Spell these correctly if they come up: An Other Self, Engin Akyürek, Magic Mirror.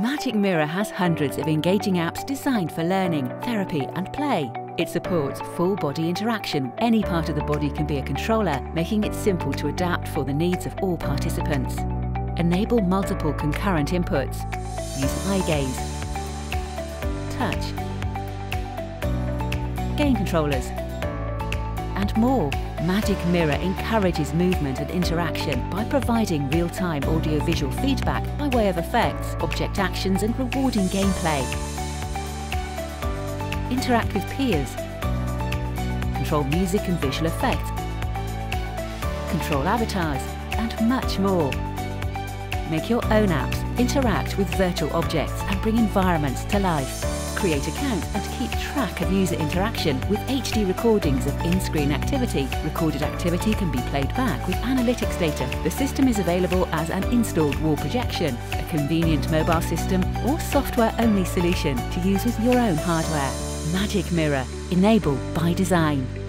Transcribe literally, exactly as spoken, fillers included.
Magic Mirror has hundreds of engaging apps designed for learning, therapy and play. It supports full-body interaction. Any part of the body can be a controller, making it simple to adapt for the needs of all participants. Enable multiple concurrent inputs. Use eye gaze, touch, game controllers, and more. Magic Mirror encourages movement and interaction by providing real-time audio-visual feedback by way of effects, object actions, and rewarding gameplay. Interact with peers, control music and visual effects, control avatars, and much more. Make your own apps, interact with virtual objects, and bring environments to life. Create accounts and keep track of user interaction with H D recordings of in-screen activity. Recorded activity can be played back with analytics data. The system is available as an installed wall projection, a convenient mobile system or software-only solution to use with your own hardware. Magic Mirror, enabled by design.